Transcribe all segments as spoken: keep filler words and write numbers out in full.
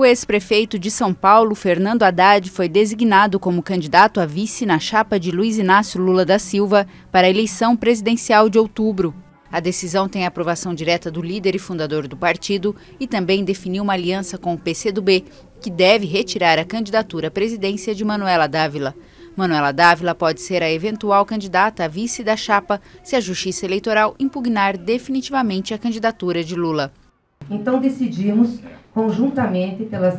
O ex-prefeito de São Paulo, Fernando Haddad, foi designado como candidato a vice na chapa de Luiz Inácio Lula da Silva para a eleição presidencial de outubro. A decisão tem a aprovação direta do líder e fundador do partido e também definiu uma aliança com o P C do B, que deve retirar a candidatura à presidência de Manuela d'Ávila. Manuela d'Ávila pode ser a eventual candidata a vice da chapa se a Justiça Eleitoral impugnar definitivamente a candidatura de Lula. Então decidimos, conjuntamente, pelas,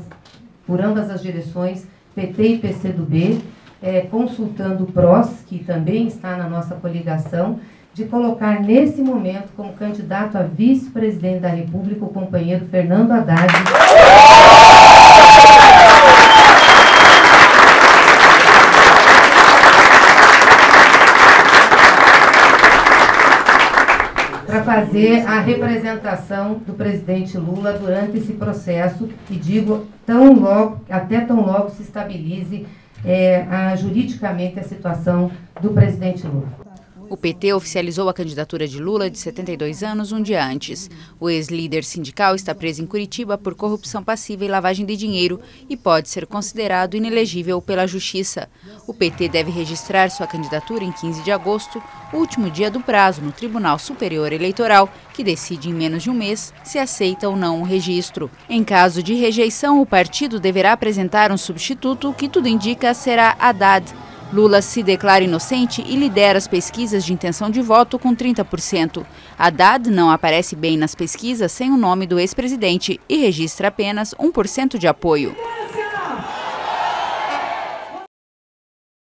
por ambas as direções, P T e P C do B, é, consultando o PROS, que também está na nossa coligação, de colocar nesse momento como candidato a vice-presidente da República o companheiro Fernando Haddad. Para fazer a representação do presidente Lula durante esse processo, e digo tão logo, até tão logo se estabilize é, a, juridicamente a situação do presidente Lula. O P T oficializou a candidatura de Lula, de setenta e dois anos, um dia antes. O ex-líder sindical está preso em Curitiba por corrupção passiva e lavagem de dinheiro e pode ser considerado inelegível pela Justiça. O P T deve registrar sua candidatura em quinze de agosto, último dia do prazo, no Tribunal Superior Eleitoral, que decide em menos de um mês se aceita ou não o registro. Em caso de rejeição, o partido deverá apresentar um substituto, que tudo indica será Haddad. Lula se declara inocente e lidera as pesquisas de intenção de voto com trinta por cento. Haddad não aparece bem nas pesquisas sem o nome do ex-presidente e registra apenas um por cento de apoio.